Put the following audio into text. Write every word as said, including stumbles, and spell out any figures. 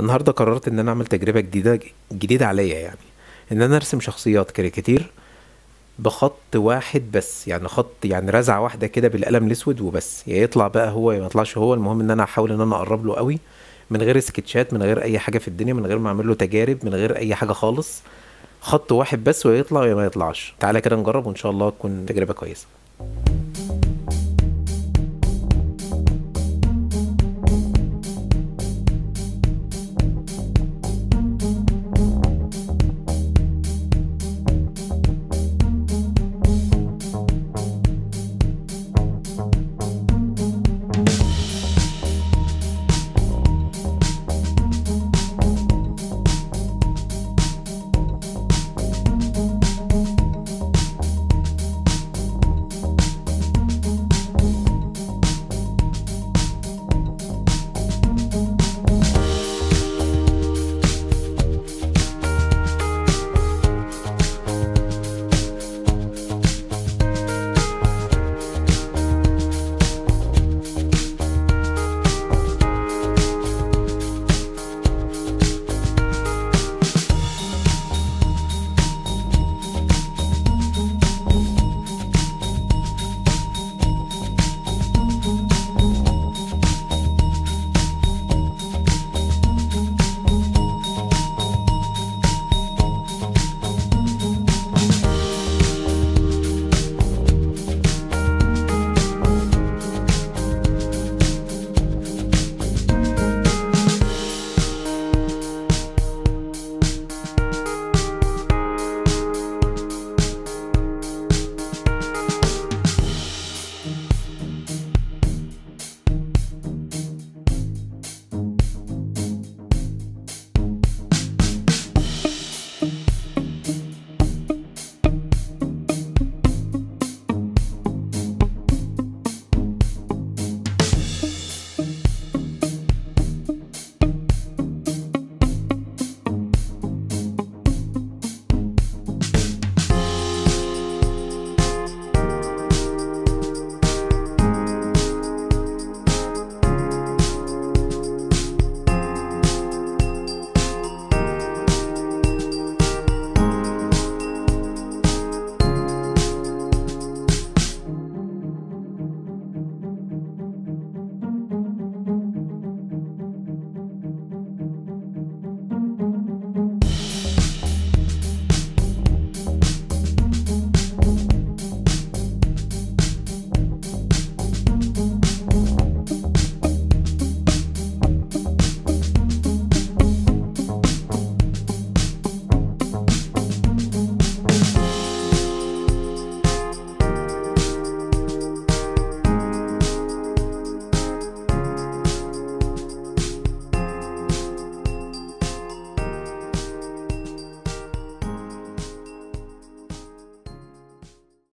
النهارده قررت ان انا اعمل تجربه جديده جديده عليا، يعني ان انا ارسم شخصيات كاريكاتير بخط واحد بس، يعني خط يعني رزعه واحده كده بالقلم الاسود وبس، يا يطلع بقى هو يا ما يطلعش هو. المهم ان انا احاول ان انا اقرب له قوي من غير سكتشات، من غير اي حاجه في الدنيا، من غير ما اعمل له تجارب، من غير اي حاجه خالص، خط واحد بس ويطلع ويا ما يطلعش. تعالى كده نجرب وان شاء الله تكون تجربه كويسه.